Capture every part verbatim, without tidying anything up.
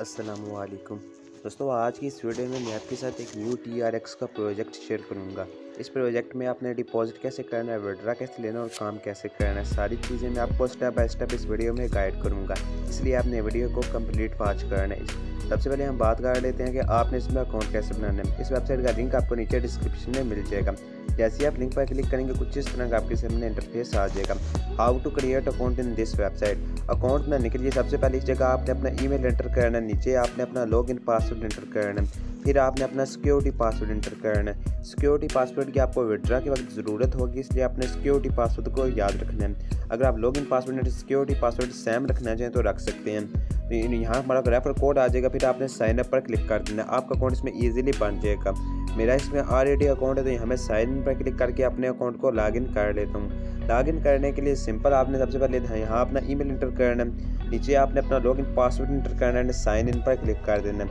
अस्सलामुअलैकुम दोस्तों, आज की इस वीडियो में मैं आपके साथ एक न्यू टी आर एक्स का प्रोजेक्ट शेयर करूंगा। इस प्रोजेक्ट में आपने डिपॉजिट कैसे करना है, विड्रा कैसे लेना और काम कैसे करना है, सारी चीज़ें मैं आपको स्टेप बाय स्टेप इस वीडियो में गाइड करूंगा, इसलिए आपने वीडियो को कंप्लीट वॉच करना है। सबसे पहले हम बात कर लेते हैं कि आपने इसमें अकाउंट कैसे बनाना है। इस वेबसाइट का लिंक आपको नीचे डिस्क्रिप्शन में मिल जाएगा। जैसे ही आप लिंक पर क्लिक करेंगे कुछ इस तरह का आपके सामने इंटरफेस आ जाएगा। How to create account in this website. Account बनाने के लिए सबसे पहले इस जगह आपने अपना ईमेल एंटर करना है, नीचे आपने अपना लॉगिन पासवर्ड एंटर करना है, फिर आपने अपना सिक्योरिटी पासवर्ड एंटर करना है। सिक्योरिटी पासवर्ड की आपको विड्रा के वक्त ज़रूरत होगी, इसलिए आपने सिक्योरिटी पासवर्ड को याद रखना है। अगर आप लॉगिन पासवर्ड या सिक्योरिटी पासवर्ड सेम रखना चाहें तो रख सकते हैं। यहाँ हमारा रेफर कोड आ जाएगा, फिर आपने साइन अप पर क्लिक कर देना, आपका अकाउंट इसमें ईजिली बन जाएगा। मेरा इसमें ऑलरेडी अकाउंट है तो यहाँ मैं साइन इन पर क्लिक करके अपने अकाउंट को लॉगिन कर लेता हूँ। लॉगिन करने के लिए सिंपल आपने सबसे पहले यहाँ अपना ईमेल एंटर करना है, नीचे आपने अपना लॉगिन पासवर्ड एंटर करना है, साइन इन पर क्लिक कर देना,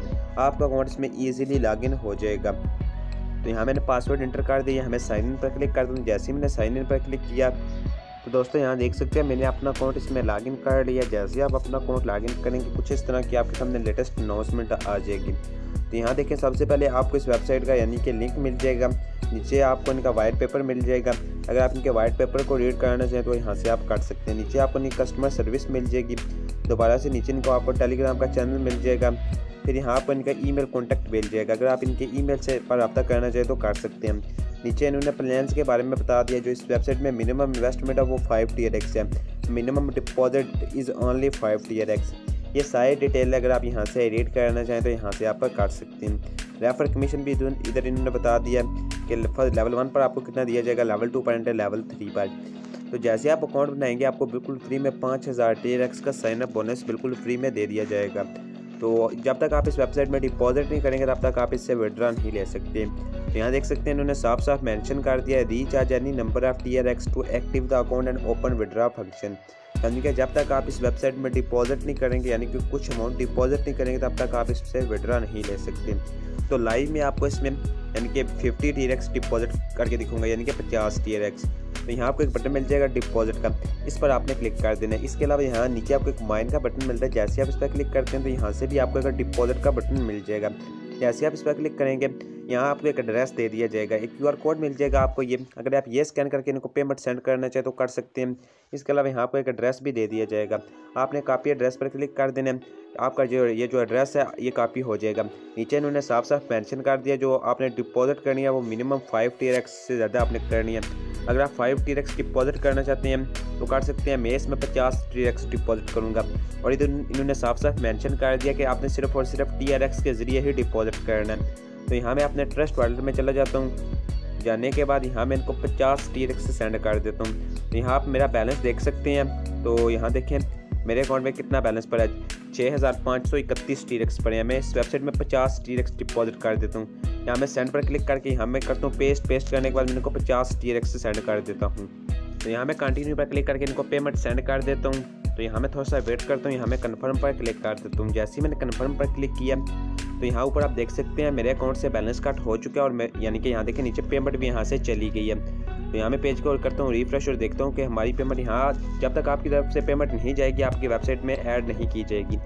आपका अकाउंट इसमें ईजिली लॉगिन हो जाएगा। तो यहाँ मैंने पासवर्ड एंटर कर दिया, हमें साइन इन पर क्लिक कर दूँ। जैसे ही मैंने साइन इन पर क्लिक किया तो दोस्तों यहाँ देख सकते हैं मैंने अपना अकाउंट इसमें लॉगिन कर लिया। जैसे ही आप अपना अकाउंट लॉगिन करेंगे कुछ इस तरह की आपके सामने लेटेस्ट अनाउंसमेंट आ जाएगी। तो यहाँ देखें सबसे पहले आपको इस वेबसाइट का यानी कि लिंक मिल जाएगा, नीचे आपको इनका वाइट पेपर मिल जाएगा। अगर आप इनके वाइट पेपर को रीड करना चाहें तो यहाँ से आप कर सकते हैं। नीचे आपको इनकी कस्टमर सर्विस मिल जाएगी, दोबारा से नीचे इनको आपको टेलीग्राम का चैनल मिल जाएगा, फिर यहाँ आपको इनका ईमेल कांटेक्ट मिल जाएगा। अगर आप इनके ईमेल से पर रब्ता करना चाहें तो कर सकते हैं। नीचे इन्होंने प्लान्स के बारे में बता दिया। जो इस वेबसाइट में मिनिमम इन्वेस्टमेंट है वो फाइव टी आर एक्स है, minimum deposit is only five T R X. ये सारी डिटेल अगर आप यहाँ से रीड करना चाहें तो यहाँ से आप काट सकते हैं। रेफर कमीशन भी इधर इन्होंने बता दिया कि लेवल वन पर आपको कितना दिया जाएगा, लेवल टू पर, लेवल थ्री पर। तो जैसे आप अकाउंट बनाएंगे आपको बिल्कुल फ्री में पाँच हज़ार टी आर एक्स का साइन अप बोनस बिल्कुल फ्री में दे दिया जाएगा। तो जब तक आप इस वेबसाइट में डिपॉजिट नहीं करेंगे तब तक आप इससे विड्रॉ नहीं ले सकते। तो यहाँ देख सकते हैं इन्होंने साफ साफ मेंशन कर दिया है, रीचार्ज यानी number of T R X to active the account and open withdraw function. यानी कि जब तक आप इस वेबसाइट में डिपॉजिट नहीं करेंगे यानी कि कुछ अमाउंट डिपॉजिट नहीं करेंगे तब तक आप इससे विड्रॉ नहीं ले सकते। तो लाइव में आपको इसमें यानी कि fifty T R X deposit करके दिखूँगा, यानी कि पचास टी आर एक्स। तो यहाँ आपको एक बटन मिल जाएगा डिपॉजिट का, इस पर आपने क्लिक कर देना है। इसके अलावा यहाँ नीचे आपको एक माइन का बटन मिलता है, जैसे आप इस पर क्लिक करते हैं तो यहाँ से भी आपको एक डिपॉजिट का बटन मिल जाएगा। जैसे आप इस पर क्लिक करेंगे यहाँ आपको एक एड्रेस दे दिया जाएगा, एक क्यू आर कोड मिल जाएगा आपको, ये अगर आप ये स्कैन करके इनको पेमेंट सेंड करना चाहे तो कर सकते हैं। इसके अलावा यहाँ आपको एक एड्रेस भी दे दिया जाएगा, आपने कापी एड्रेस पर क्लिक कर देना, आपका जो ये जो एड्रेस है ये कापी हो जाएगा। नीचे इन्होंने साफ साफ मेंशन कर दिया जो आपने डिपॉजिट करनी है वो minimum five T R X से ज़्यादा आपने करनी है। अगर आप five T R X deposit करना चाहते हैं तो कर सकते हैं, मैं इसमें पचास टी आर एक्स डिपॉजिट करूँगा। और इधर इन्होंने साफ साफ मेंशन कर दिया कि आपने सिर्फ और सिर्फ टी आर एक्स के ज़रिए ही डिपॉजिट करना है। तो यहाँ मैं अपने ट्रस्ट वॉलेट में चला जाता हूँ, जाने के बाद यहाँ मैं इनको पचास टी आर एक्स सेंड कर देता हूँ। तो यहाँ आप मेरा बैलेंस देख सकते हैं, तो यहाँ देखें मेरे अकाउंट में कितना बैलेंस पड़ा है, छः हज़ार पाँच सौ इकतीस टी आर एक्स पड़े हैं। मैं इस वेबसाइट में पचास टी आर एक्स डिपॉजिट कर देता हूँ, यहाँ मैं सेंड पर क्लिक करके यहाँ मैं करता हूँ पेस्ट। पेस्ट करने के बाद मैं इनको पचास टी आर एक्स सेंड कर देता हूँ। तो यहाँ मैं कंटिन्यू पर क्लिक करके इनको पेमेंट सेंड कर देता हूँ। तो यहाँ मैं थोड़ा सा वेट करता हूँ, यहाँ मैं कन्फर्म पर क्लिक कर देता हूँ। जैसे ही मैंने कन्फर्म पर क्लिक किया तो यहाँ ऊपर आप देख सकते हैं मेरे अकाउंट से बैलेंस कट हो चुका है और यानी कि यहाँ देखें नीचे पेमेंट भी यहाँ से चली गई है। तो यहाँ मैं पेज को करता हूँ रिफ्रेश और देखता हूँ कि हमारी पेमेंट यहाँ जब तक आपकी तरफ से पेमेंट नहीं जाएगी आपकी वेबसाइट में ऐड नहीं की जाएगी।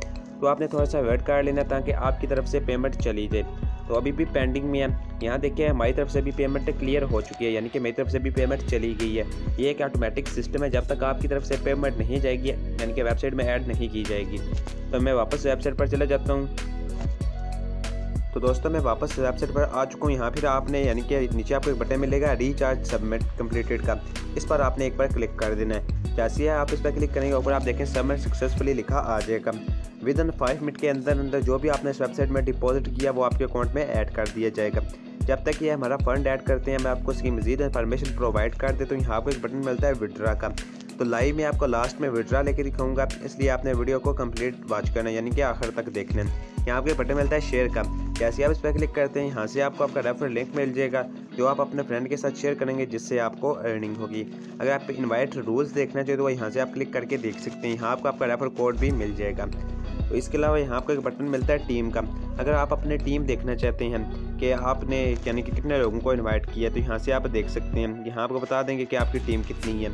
तो आपने थोड़ा सा वेट कर लेना ताकि आपकी तरफ से पेमेंट चली जाए। तो अभी भी पेंडिंग में है, यहाँ देखिए हमारी तरफ से भी पेमेंट क्लियर हो चुकी है, यानी कि मेरी तरफ से भी पेमेंट चली गई है। ये एक ऑटोमेटिक सिस्टम है, जब तक आपकी तरफ से पेमेंट नहीं जाएगी यानी कि वेबसाइट में ऐड नहीं की जाएगी। तो मैं वापस वेबसाइट पर चला जाता हूँ। तो दोस्तों मैं वापस वेबसाइट पर आ चुका हूँ। यहाँ फिर आपने यानी कि नीचे आपको एक बटन मिलेगा रीचार्ज सबमिट कम्प्लीटेड का, इस पर आपने एक बार क्लिक कर देना है। जैसे ही आप इस पर क्लिक करेंगे ऊपर आप देखें सबमिट सक्सेसफुली लिखा आ जाएगा। विद इन फाइव मिनट के अंदर अंदर जो भी आपने इस वेबसाइट में डिपॉजिट किया वो आपके अकाउंट में ऐड कर दिया जाएगा। जब तक ये हमारा फंड ऐड करते हैं मैं आपको इसकी मजीद इन्फॉर्मेशन प्रोवाइड कर देता हूँ। यहाँ आपको एक बटन मिलता है विड्रा का, तो लाइव में आपको लास्ट में विड्रा लेके दिखाऊंगा, इसलिए आपने वीडियो को कंप्लीट वॉच करना है यानी कि आखिर तक देखना है। यहाँ आपको बटन मिलता है शेयर का, जैसे आप इस पर क्लिक करते हैं यहाँ से आपको आपका रेफर लिंक मिल जाएगा जो आप अपने फ्रेंड के साथ शेयर करेंगे जिससे आपको अर्निंग होगी। अगर आप इन्वाइट रूल्स देखना चाहिए तो यहाँ से आप क्लिक करके देख सकते हैं, यहाँ आपको आपका रेफर कोड भी मिल जाएगा। तो इसके अलावा यहाँ आपको एक बटन मिलता है टीम का। अगर आप अपने टीम देखना चाहते हैं कि आपने यानी कि कितने लोगों को इनवाइट किया, तो यहाँ से आप देख सकते हैं। यहाँ आपको बता देंगे कि आपकी टीम कितनी है।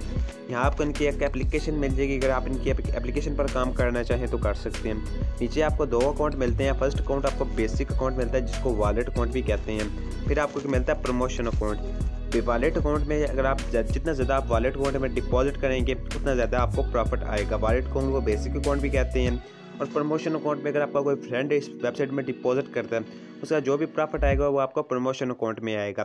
यहाँ आपको इनकी एक एप्लीकेशन मिल जाएगी, अगर आप इनकी एप्लीकेशन पर काम करना चाहें तो कर सकते हैं। नीचे आपको दो अकाउंट मिलते हैं। फर्स्ट अकाउंट आपको बेसिक अकाउंट मिलता है, जिसको वॉलेट अकाउंट भी कहते हैं। फिर आपको मिलता है प्रमोशन अकाउंट। वॉलेट अकाउंट में अगर आप जितना ज़्यादा आप वॉलेट अकाउंट में डिपॉजिट करेंगे उतना ज़्यादा आपको प्रॉफिट आएगा। वॉलेट अकाउंट को बेसिक अकाउंट भी कहते हैं। और प्रमोशन अकाउंट में अगर आपका कोई फ्रेंड इस वेबसाइट में डिपॉजिट करता है, उसका जो भी प्रॉफिट आएगा वो आपको प्रमोशन अकाउंट में आएगा।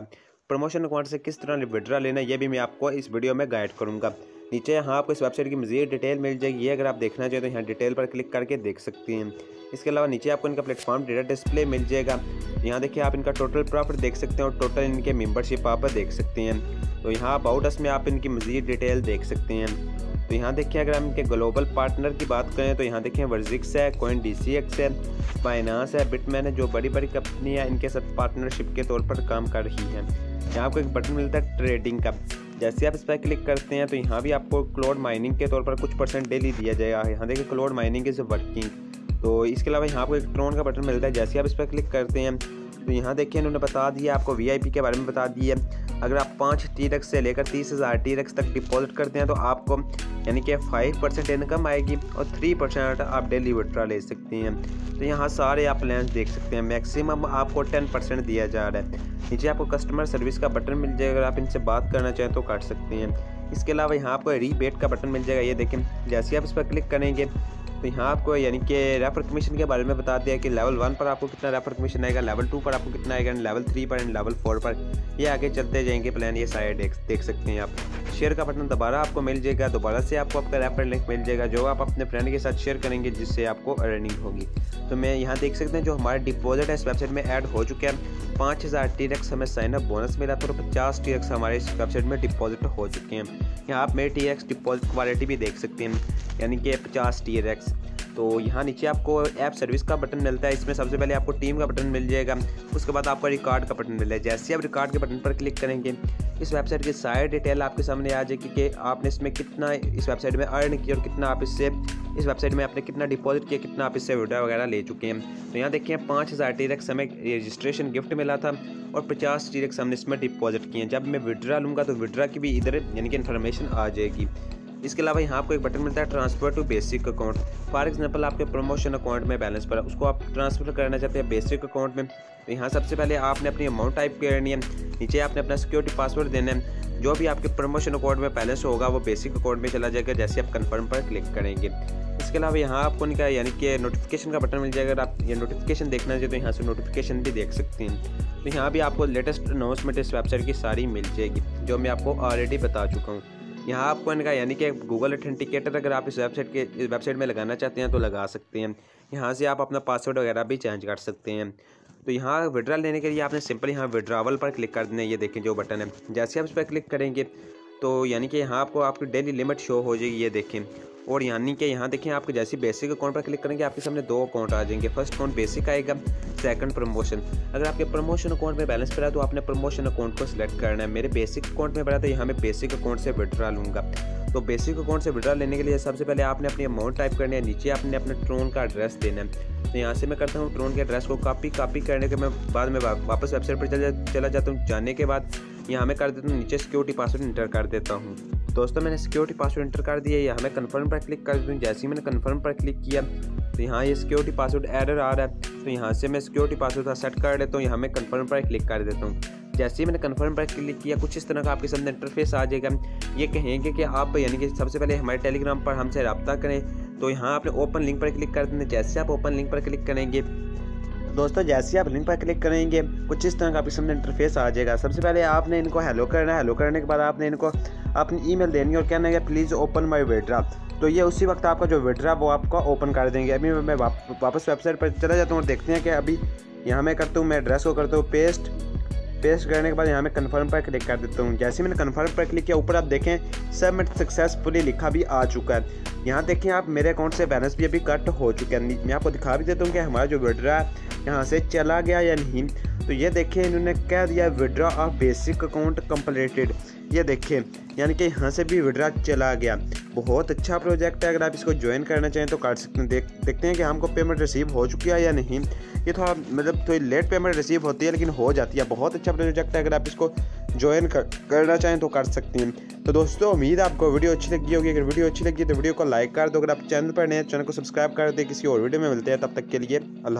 प्रमोशन अकाउंट से किस तरह विड्रॉ लेना है, ये भी मैं आपको इस वीडियो में गाइड करूँगा। नीचे यहाँ आपको इस वेबसाइट की मज़ीद डिटेल मिल जाएगी। अगर आप देखना चाहें तो यहाँ डिटेल पर क्लिक करके देख सकते हैं। इसके अलावा नीचे आपको इनका प्लेटफॉर्म डेटा डिस्प्ले मिल जाएगा। यहाँ देखिए आप इनका टोटल प्रॉफिट देख सकते हैं और टोटल इनके मेंबरशिप आप देख सकते हैं। तो यहाँ अबाउट अस में आप इनकी मज़ीद डिटेल देख सकते हैं। तो यहाँ देखिए अगर हम इनके ग्लोबल पार्टनर की बात करें तो यहाँ देखिए वर्जिक्स है, कॉइन डी सी एक्स है, फाइनेंस है, बिटमैन है, जो बड़ी बड़ी कंपनियाँ इनके साथ पार्टनरशिप के तौर पर काम कर रही हैं। यहाँ आपको एक बटन मिलता है ट्रेडिंग का। जैसे आप इस पर क्लिक करते हैं तो यहाँ भी आपको क्लाउड माइनिंग के तौर पर कुछ परसेंट डेली दिया जाएगा। यहाँ देखिए क्लाउड माइनिंग इज वर्किंग। तो इसके अलावा यहाँ आपको एक ट्रोन का बटन मिलता है। जैसे आप इस पर क्लिक करते हैं तो यहाँ देखिए इन्होंने बता दिया आपको वी आई पी के बारे में बता दिया। अगर आप पाँच टी आर एक्स से लेकर तीस हज़ार टी आर एक्स तक डिपॉजिट करते हैं तो आपको यानी कि फाइव परसेंट इनकम आएगी और थ्री परसेंट आप डेली विड्रॉ ले सकते हैं। तो यहाँ सारे आप प्लान देख सकते हैं। मैक्सिमम आपको टेन परसेंट दिया जा रहा है। नीचे आपको कस्टमर सर्विस का बटन मिल जाएगा, अगर आप इनसे बात करना चाहें तो कर सकते हैं। इसके अलावा यहाँ आपको रीबेट का बटन मिल जाएगा। ये देखें जैसे आप इस पर क्लिक करेंगे तो यहाँ आपको यानी कि रेफर कमीशन के बारे में बता दिया कि लेवल वन पर आपको कितना रेफर कमीशन आएगा, लेवल टू पर आपको कितना आएगा, लेवल थ्री पर एंड लेवल फोर पर। ये आगे चलते जाएंगे प्लान, ये साइड देख सकते हैं आप। शेयर का बटन दोबारा आपको मिल जाएगा। दोबारा से आपको आपका रेफर लिंक मिल जाएगा जो आप अपने फ्रेंड के साथ शेयर करेंगे, जिससे आपको अर्निंग होगी। तो मैं यहाँ देख सकते हैं जो हमारा डिपॉजिट है इस वेबसाइट में ऐड हो चुका है। पाँच हज़ार टी आर एक्स हमें साइन अप बोनस मिला था और पचास टी आर एक्स हमारे इस वेबसाइट में डिपॉजिट हो चुके हैं। यहाँ आप मेरे T R X deposit quality भी देख सकते हैं, यानी कि पचास टी आर एक्स। तो यहाँ नीचे आपको ऐप सर्विस का बटन मिलता है। इसमें सबसे पहले आपको टीम का बटन मिल जाएगा, उसके बाद आपको रिकॉर्ड का बटन मिलेगा। जैसे आप रिकॉर्ड के बटन पर क्लिक करेंगे इस वेबसाइट की सारी डिटेल आपके सामने आ जाएगी कि आपने इसमें कितना इस वेबसाइट में अर्न किया और कितना आप इससे इस वेबसाइट में आपने कितना डिपॉजिट किया, कितना आप इससे विड्रॉ वगैरह ले चुके हैं। तो यहाँ देखिए पाँच हज़ार टी आर एक्स हमें रजिस्ट्रेशन गिफ्ट मिला था और पचास टी आर एक्स हमने इसमें डिपॉजिट किए हैं। जब मैं विड्रॉ लूँगा तो विड्रॉ की भी इधर यानी कि इन्फॉर्मेशन आ जाएगी। इसके अलावा यहाँ आपको एक बटन मिलता है transfer to basic account. For example आपके प्रमोशन अकाउंट में बैलेंस पर उसको आप ट्रांसफ़र करना चाहते हैं बेसिक अकाउंट में, तो यहाँ सबसे पहले आपने अपनी अमाउंट टाइप करनी है। नीचे आपने अपना सिक्योरिटी पासवर्ड देना है। जो भी आपके प्रमोशन अकाउंट में बैलेंस होगा वो बेसिक अकाउंट में चला जाएगा, जैसे आप कन्फर्म पर क्लिक करेंगे। इसके अलावा यहाँ आपको इनका यानी कि नोटिफिकेशन का बटन मिल जाएगा। अगर आप ये नोटिफिकेशन देखना चाहिए तो यहाँ से नोटिफिकेशन भी देख सकते हैं। तो यहाँ भी आपको लेटेस्ट अनाउंसमेंट इस वेबसाइट की सारी मिल जाएगी, जो मैं आपको ऑलरेडी बता चुका हूँ। यहाँ आपको इनका यानी कि गूगल ऑथेंटिकेटर अगर आप इस वेबसाइट के इस वेबसाइट में लगाना चाहते हैं तो लगा सकते हैं। यहाँ से आप अपना पासवर्ड वगैरह भी चेंज कर सकते हैं। तो यहाँ विड्रॉ लेने के लिए आपने सिंपल यहाँ विड्रॉवल पर क्लिक कर देना है। ये देखें जो बटन है, जैसे आप इस पर क्लिक करेंगे तो यानी कि यहाँ आपको आपकी डेली लिमिट शो हो जाएगी। ये देखें और यानी कि यहाँ देखें आपको जैसे बेसिक अकाउंट पर क्लिक करेंगे आपके सामने दो अकाउंट आ जाएंगे। फर्स्ट अकाउंट बेसिक आएगा, सेकंड प्रमोशन। अगर आपके प्रमोशन अकाउंट में बैलेंस पड़ा है तो आपने प्रमोशन अकाउंट को सिलेक्ट करना है। मेरे बेसिक अकाउंट में पड़ा तो यहाँ मैं बेसिक अकाउंट से विड्रॉ लूँगा। तो बेसिक अकाउंट से विड्रॉ लेने के लिए सबसे पहले आपने अपनी अमाउंट टाइप करनी है। नीचे आपने अपने ट्रोन का एड्रेस देना है। तो यहाँ से मैं करता हूँ ट्रोन के एड्रेस को कॉपी। कॉपी करने के मैं बाद में वापस वेबसाइट पर चला चला जाता हूँ। जाने के बाद यहाँ मैं कर देता हूँ नीचे सिक्योरिटी पासवर्ड इंटर कर देता हूँ। दोस्तों मैंने सिक्योरिटी पासवर्ड इंटर कर दिया। यहाँ मैं कन्फर्म पर क्लिक कर दूँ। जैसे ही मैंने कन्फर्म पर क्लिक किया तो यहाँ ये सिक्योरिटी पासवर्ड एरर आ रहा है, तो यहाँ से मैं सिक्योरिटी पासवर्ड सेट कर देता हूँ। यहाँ मैं कन्फर्म पर क्लिक कर देता हूँ। जैसे ही मैंने कन्फर्म पर क्लिक किया कुछ इस तरह का आपके सामने इंटरफेस आ जाएगा। ये कहेंगे कि आप यानी कि सबसे पहले हमारे टेलीग्राम पर हमसे रब्ता करें, तो यहाँ आपने ओपन लिंक पर क्लिक कर देना। जैसे आप ओपन लिंक पर क्लिक करेंगे दोस्तों जैसे आप लिंक पर क्लिक करेंगे कुछ इस तरह का आपके सामने इंटरफेस आ जाएगा। सबसे पहले आपने इनको हेलो करना है। हेलो करने के बाद आपने इनको अपनी ईमेल देनी है और कहना है प्लीज़ ओपन माय विड्रॉ। तो ये उसी वक्त आपका जो विड्रॉ वो आपका ओपन कर देंगे। अभी मैं वापस वेबसाइट पर चला जाता हूँ और देखते हैं कि अभी यहाँ मैं करता हूँ मैं एड्रेस को करता हूँ पेस्ट। पेस्ट करने के बाद यहाँ मैं कन्फर्म पर क्लिक कर देता हूँ। जैसे मैंने कन्फर्म पर क्लिक किया ऊपर आप देखें सबमिट सक्सेसफुली लिखा भी आ चुका है। यहाँ देखें आप मेरे अकाउंट से बैलेंस भी अभी कट हो चुका है। मैं आपको दिखा भी देता हूँ कि हमारा जो विड्रॉ यहाँ से चला गया या नहीं। तो ये देखिए इन्होंने कह दिया withdraw of basic account completed. ये देखिए यानी कि यहाँ से भी विड्रा चला गया। बहुत अच्छा प्रोजेक्ट है, अगर आप इसको ज्वाइन करना चाहें तो कर सकते हैं। देख देखते हैं कि हमको पेमेंट रिसीव हो चुकी है या नहीं। ये थोड़ा मतलब थोड़ी लेट पेमेंट रिसीव होती है लेकिन हो जाती है। बहुत अच्छा प्रोजेक्ट है, अगर आप इसको ज्वाइन कर, करना चाहें तो कर सकते हैं। तो दोस्तों उम्मीद आपको वीडियो अच्छी लगी होगी। अगर वीडियो अच्छी लगी तो वीडियो को लाइक कर दो। अगर आप चैनल पर नए चैनल को सब्सक्राइब कर दें। किसी और वीडियो में मिलते हैं, तब तक के लिए अल्लाह।